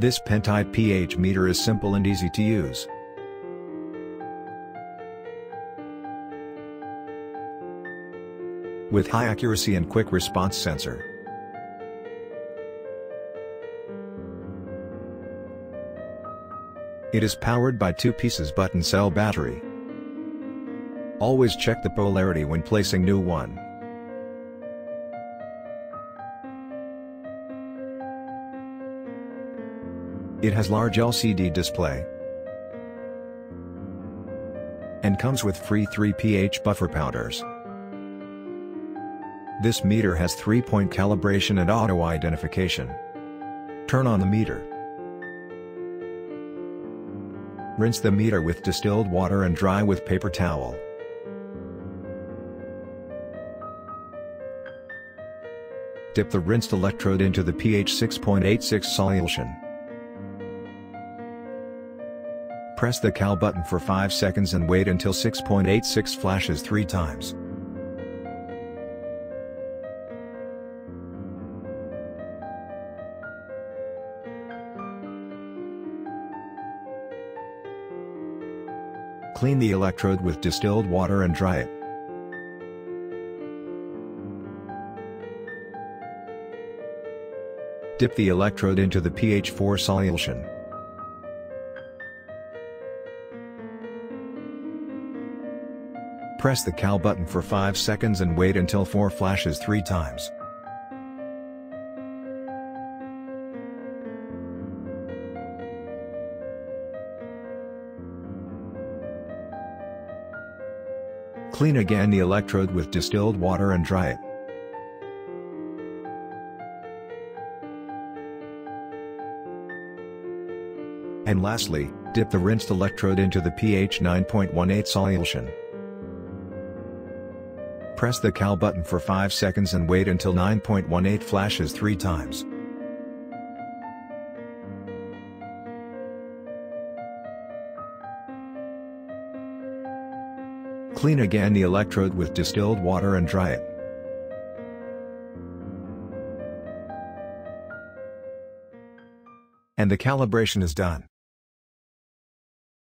This Pentype pH meter is simple and easy to use. With high accuracy and quick response sensor. It is powered by 2 pieces button cell battery. Always check the polarity when placing new one. It has large LCD display and comes with free 3 pH buffer powders. This meter has 3-point calibration and auto-identification. Turn on the meter. Rinse the meter with distilled water and dry with paper towel. Dip the rinsed electrode into the pH 6.86 solution. Press the cal button for 5 seconds and wait until 6.86 flashes 3 times. Clean the electrode with distilled water and dry it. Dip the electrode into the pH 4 solution. Press the cal button for 5 seconds and wait until 4 flashes 3 times. Clean again the electrode with distilled water and dry it. And lastly, dip the rinsed electrode into the pH 9.18 solution. Press the cal button for 5 seconds and wait until 9.18 flashes 3 times. Clean again the electrode with distilled water and dry it. And the calibration is done.